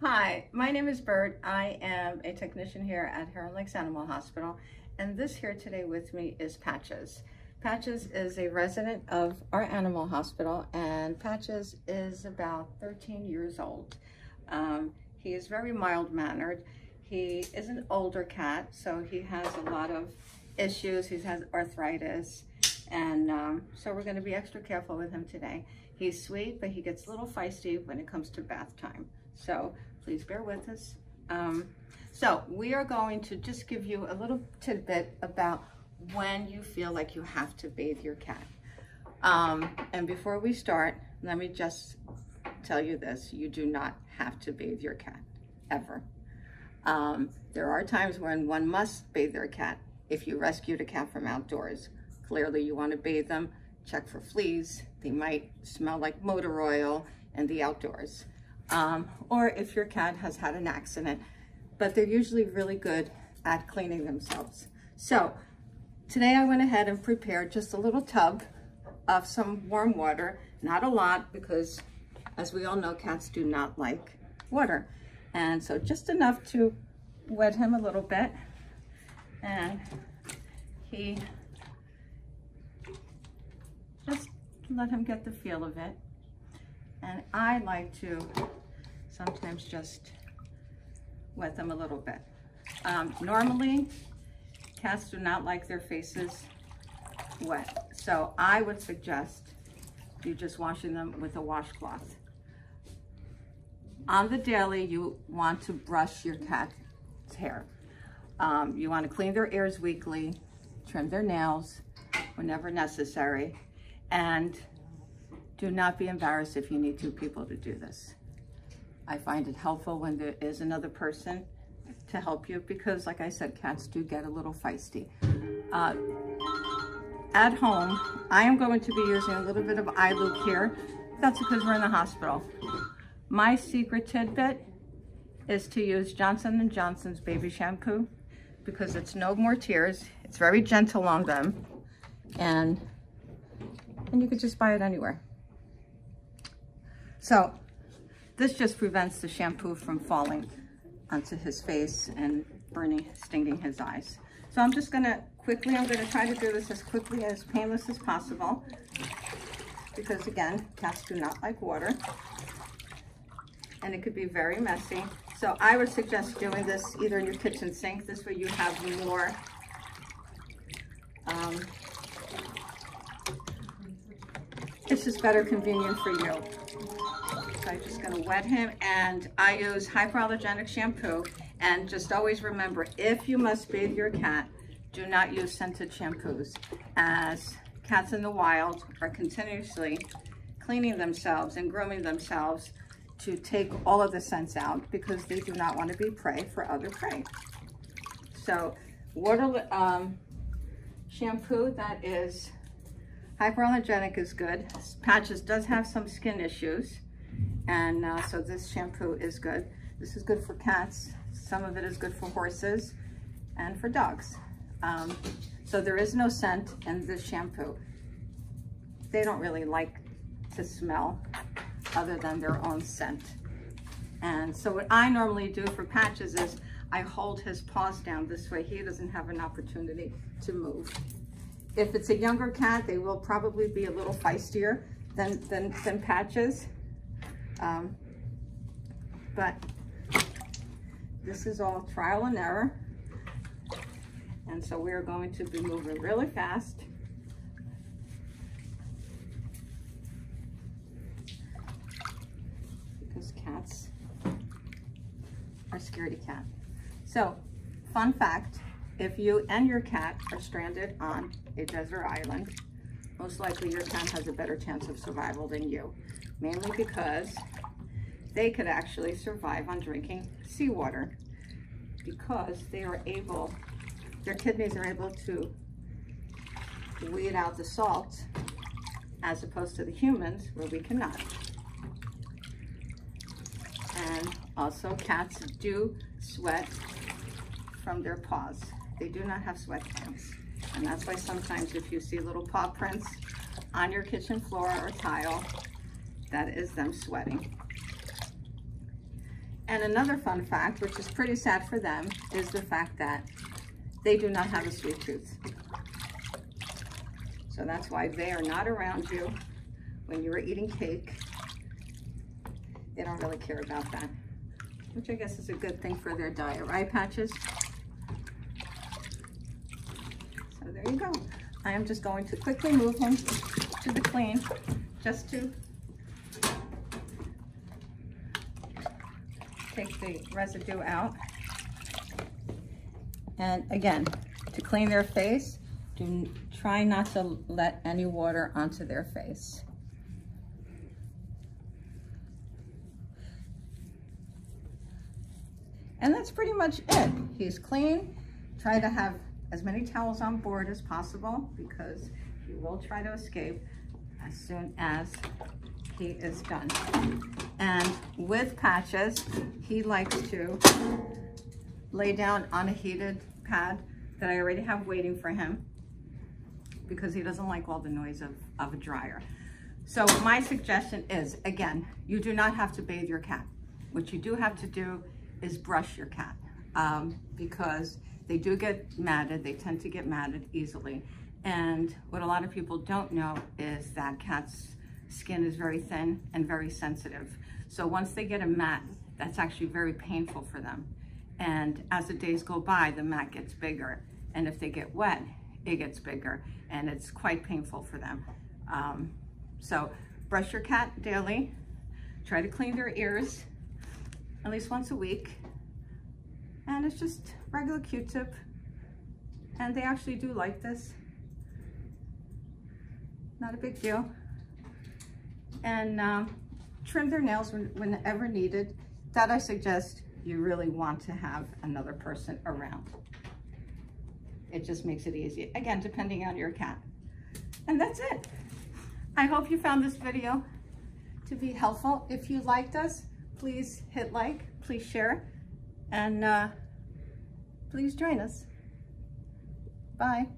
Hi, my name is Bert. I am a technician here at Heron Lakes Animal Hospital, and this here today with me is Patches. Patches is a resident of our animal hospital, and Patches is about 13 years old. He is very mild-mannered. He is an older cat, so he has a lot of issues. He has arthritis, and so we're going to be extra careful with him today. He's sweet, but he gets a little feisty when it comes to bath time. So please bear with us. So we are going to just give you a little tidbit about when you feel like you have to bathe your cat. And before we start, let me just tell you this. You do not have to bathe your cat, ever. There are times when one must bathe their cat. If you rescued a cat from outdoors, clearly you want to bathe them, check for fleas. They might smell like motor oil and the outdoors. Or if your cat has had an accident, but they're usually really good at cleaning themselves. So today I went ahead and prepared just a little tub of some warm water, not a lot because as we all know, cats do not like water. And so just enough to wet him a little bit. And he, just let him get the feel of it. And I like to sometimes just wet them a little bit. Normally, cats do not like their faces wet. So I would suggest you just washing them with a washcloth. On the daily, you want to brush your cat's hair. You want to clean their ears weekly, trim their nails whenever necessary, and do not be embarrassed if you need two people to do this. I find it helpful when there is another person to help you because, like I said, cats do get a little feisty. At home, I am going to be using a little bit of eye loop here. That's because we're in the hospital. My secret tidbit is to use Johnson and Johnson's baby shampoo because it's no more tears. It's very gentle on them, and you could just buy it anywhere. So this just prevents the shampoo from falling onto his face and burning, stinging his eyes. So I'm just gonna quickly, I'm gonna try to do this as quickly and as painless as possible because again, cats do not like water and it could be very messy. So I would suggest doing this either in your kitchen sink, this way you have more it's just better convenient for you. So I'm just gonna wet him and I use hypoallergenic shampoo and just always remember, if you must bathe your cat, do not use scented shampoos as cats in the wild are continuously cleaning themselves and grooming themselves to take all of the scents out because they do not want to be prey for other prey. So water shampoo that is hypoallergenic is good. Patches does have some skin issues, and so this shampoo is good. This is good for cats. Some of it is good for horses and for dogs. So there is no scent in this shampoo. They don't really like to smell other than their own scent. And so what I normally do for Patches is I hold his paws down this way. He doesn't have an opportunity to move. If it's a younger cat, they will probably be a little feistier than Patches. But this is all trial and error. And so we're going to be moving really fast. Because cats are scaredy cat. So, fun fact. If you and your cat are stranded on a desert island, most likely your cat has a better chance of survival than you, mainly because they could actually survive on drinking seawater because they are able, their kidneys are able to weed out the salt as opposed to the humans where we cannot. And also cats do sweat from their paws. They do not have sweat glands. And that's why sometimes if you see little paw prints on your kitchen floor or tile, that is them sweating. And another fun fact, which is pretty sad for them, is the fact that they do not have a sweet tooth. So that's why they are not around you when you are eating cake. They don't really care about that, which I guess is a good thing for their diet, right, Patches? So there you go. I am just going to quickly move him to the clean, just to take the residue out. And again, to clean their face, try not to let any water onto their face. And that's pretty much it. He's clean. Try to have as many towels on board as possible, because he will try to escape as soon as he is done. And with Patches, he likes to lay down on a heated pad that I already have waiting for him, because he doesn't like all the noise of a dryer. So my suggestion is, again, you do not have to bathe your cat. What you do have to do is brush your cat, because they do get matted. They tend to get matted easily. And what a lot of people don't know is that cats' skin is very thin and very sensitive. So once they get a mat, that's actually very painful for them. And as the days go by, the mat gets bigger. And if they get wet, it gets bigger, and it's quite painful for them. So brush your cat daily. Try to clean their ears at least once a week. And it's just regular Q-tip. And they actually do like this. Not a big deal. And trim their nails whenever needed. That I suggest you really want to have another person around. It just makes it easy. Again, depending on your cat. And that's it. I hope you found this video to be helpful. If you liked us, please hit like, please share, and please join us. Bye.